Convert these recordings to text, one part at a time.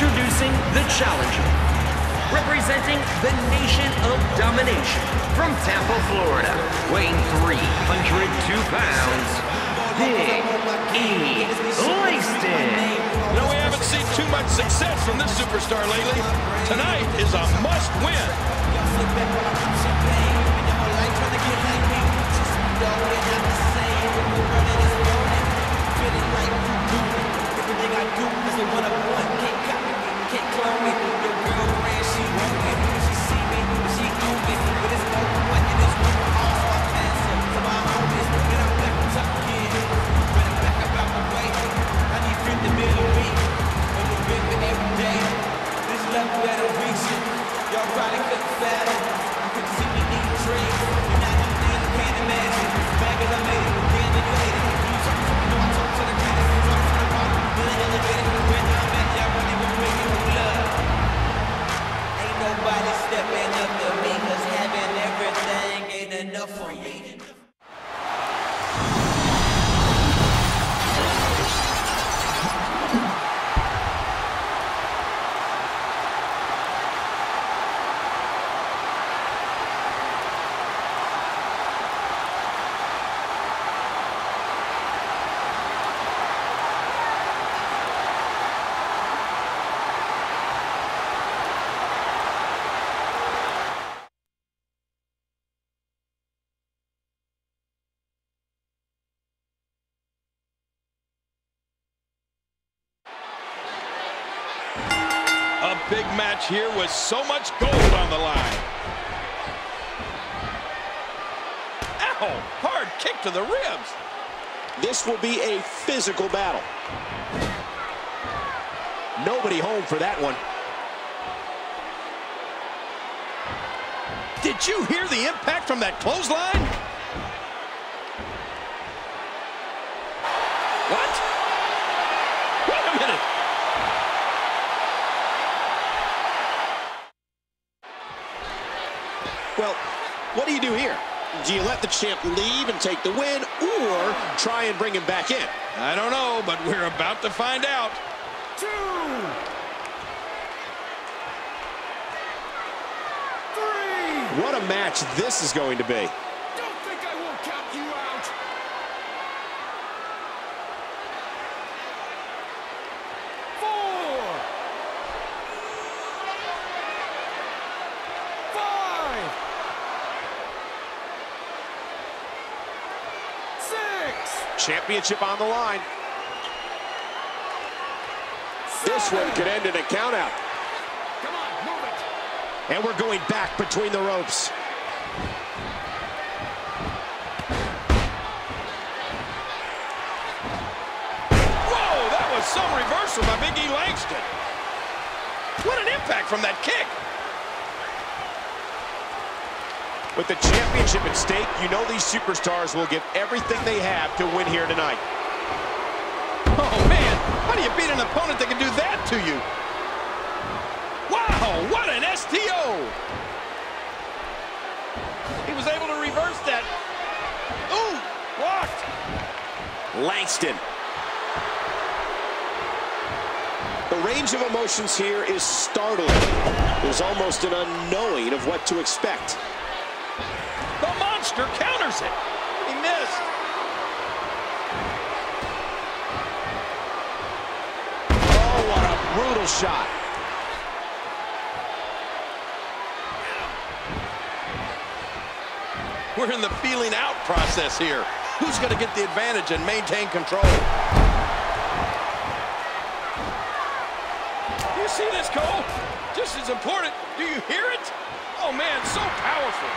Introducing the challenger, representing the Nation of Domination, from Tampa, Florida, weighing 302 pounds, Big E. Langston. No, we haven't seen too much success from this superstar lately. Tonight is a must-win. A big match here with so much gold on the line. Ow! Hard kick to the ribs. This will be a physical battle. Nobody home for that one. Did you hear the impact from that clothesline? What? Wait a minute. Well, what do you do here? Do you let the champ leave and take the win, or try and bring him back in? I don't know, but we're about to find out. Two. Three. What a match this is going to be. Don't think I won't count you out. Championship on the line. This one could end in a countout. Come on, move it. And we're going back between the ropes. Whoa, that was some reversal by Big E. Langston. What an impact from that kick. With the championship at stake, you know these superstars will give everything they have to win here tonight. Oh, man, how do you beat an opponent that can do that to you? Wow, what an STO! He was able to reverse that. Ooh, blocked. Langston. The range of emotions here is startling. There's almost an unknowing of what to expect. The monster counters it. He missed. Oh, what a brutal shot. We're in the feeling out process here. Who's going to get the advantage and maintain control? Do you see this, Cole? Just as important, do you hear it? Oh, man, so powerful.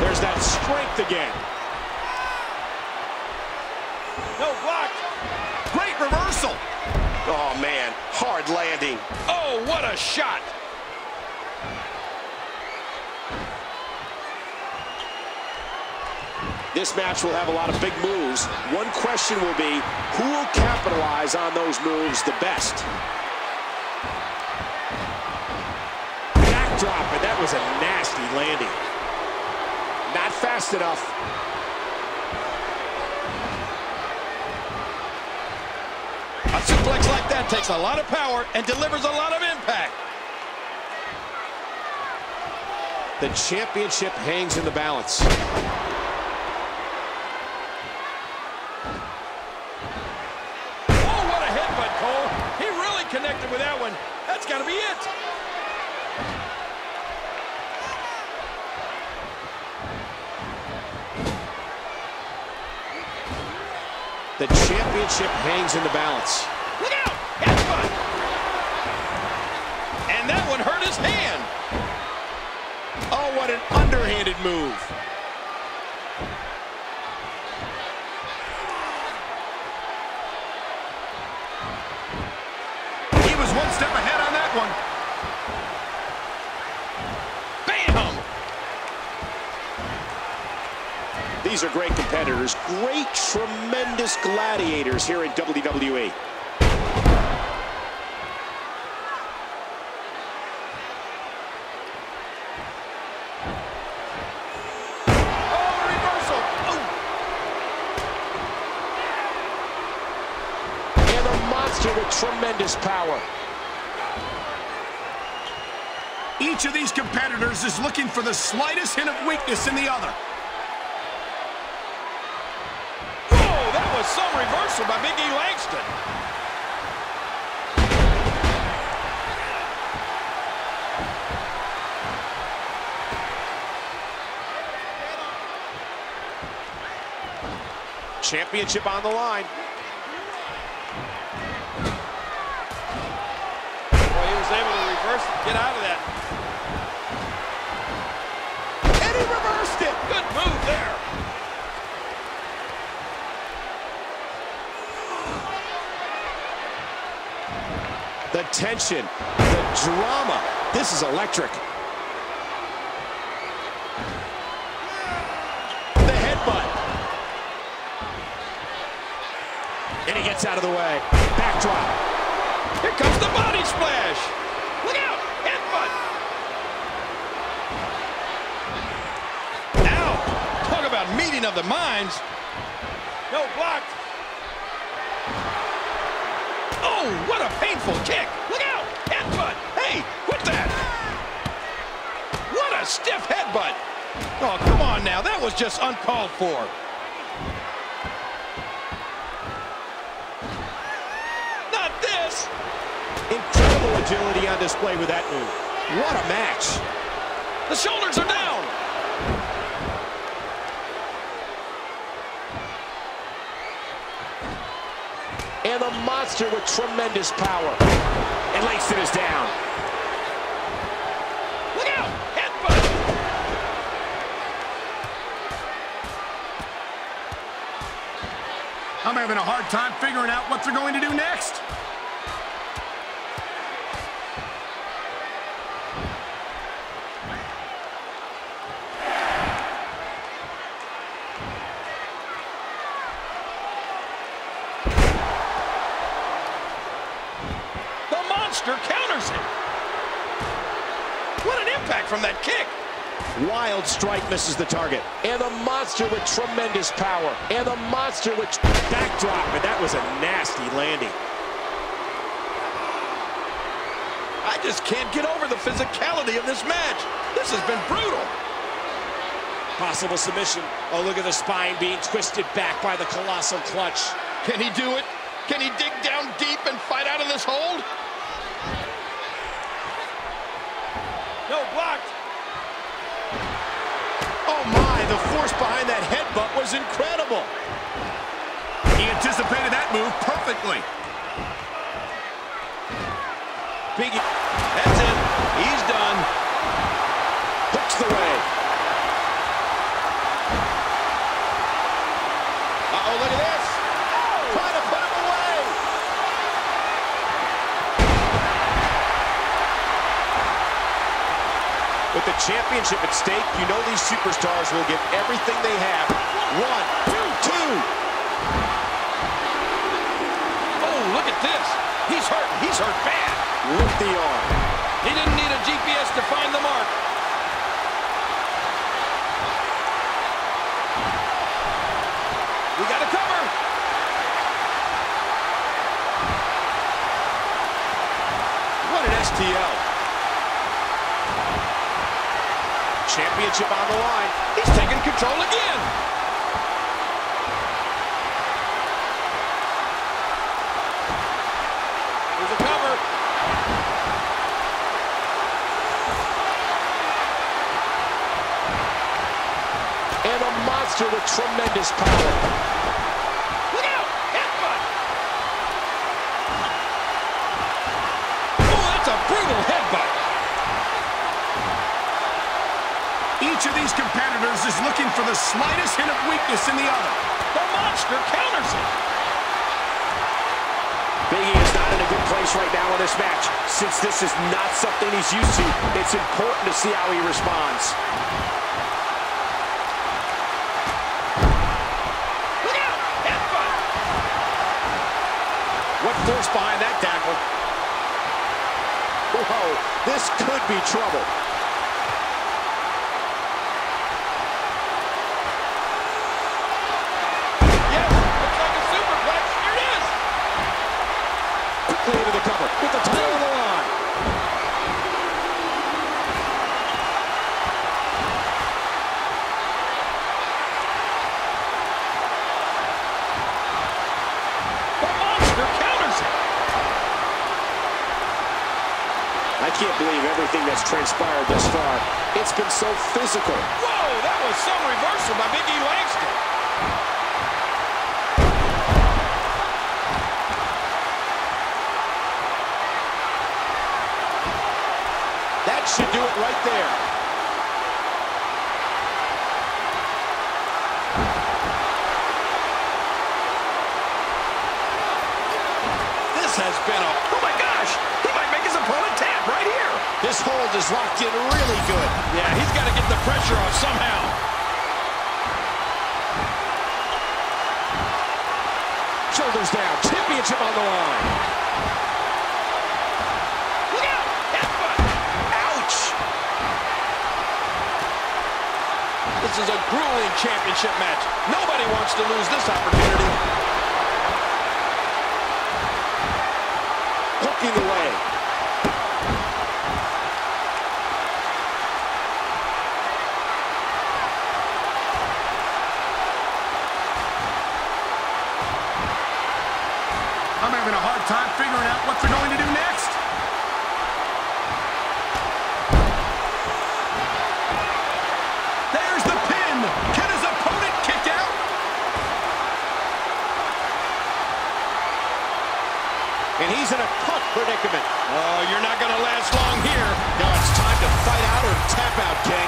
There's that strength again. No, blocked. Great reversal. Oh, man, hard landing. Oh, what a shot. This match will have a lot of big moves. One question will be, who will capitalize on those moves the best? Backdrop, and that was a nasty landing. Not fast enough. A suplex like that. that takes a lot of power and delivers a lot of impact. The championship hangs in the balance. Connected with that one. That's got to be it. The championship hangs in the balance. Look out! Headbutt! And that one hurt his hand. Oh, what an underhanded move. One step ahead on that one. Bam! These are great competitors. Great, tremendous gladiators here in WWE. Oh, reversal! Oh. And a monster with tremendous power. Each of these competitors is looking for the slightest hint of weakness in the other. Oh, that was some reversal by Big E. Langston. Championship on the line. Well, he was able to reverse and get out of that. Good move there. The tension, the drama. This is electric. The headbutt. And he gets out of the way. Backdrop. Here comes the body splash. Look out. Headbutt. Meeting of the minds. No, blocked. Oh, what a painful kick. Look out. Headbutt. Hey, quit that. What a stiff headbutt. Oh, come on now. That was just uncalled for. Not this. Incredible agility on display with that move. What a match. The shoulders are down. And a monster with tremendous power. And Langston is down. Look out! Headbutt! I'm having a hard time figuring out what they're going to do next. Counters it. What an impact from that kick. Wild strike misses the target. And a monster with tremendous power. And a monster with backdrop. And that was a nasty landing. I just can't get over the physicality of this match. This has been brutal. Possible submission. Oh, look at the spine being twisted back by the colossal clutch. Can he do it? Can he dig down deep and fight out of this hold? No, blocked. Oh, my. The force behind that headbutt was incredible. He anticipated that move perfectly. Big E. That's it. He's done. Hooks the way. Uh-oh, look at this. Oh. Trying to put him away. With the championship at stake, you know these superstars will give everything they have. One, two. Oh, look at this. He's hurt. He's hurt bad. With the arm. He didn't need a GPS to find the mark. We got to cover. Championship on the line. He's taking control again. There's a cover. And a monster with tremendous power. Each of these competitors is looking for the slightest hint of weakness in the other. The monster counters it. Big E is not in a good place right now in this match. Since this is not something he's used to, it's important to see how he responds. Look out! Headbutt! What force behind that tackle? Whoa, this could be trouble. Into the cover with the title on the line. The monster counters it. I can't believe everything that's transpired thus far. It's been so physical. Whoa, that was some reversal by Big E. Langston. That should do it right there. This has been a... Oh, my gosh! He might make his opponent tap right here. This hold is locked in really good. Yeah, he's got to get the pressure off somehow. Shoulders down. Championship on the line. This is a grueling championship match. Nobody wants to lose this opportunity. Hooking away. I'm having a hard time figuring out what they're going to do next. And he's in a punt predicament. Oh, you're not going to last long here. Now it's time to fight out or tap out, King.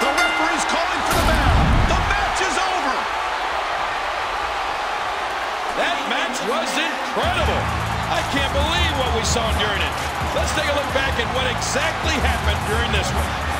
The referee's calling for the bell. The match is over. That match was incredible. I can't believe what we saw during it. Let's take a look back at what exactly happened during this one.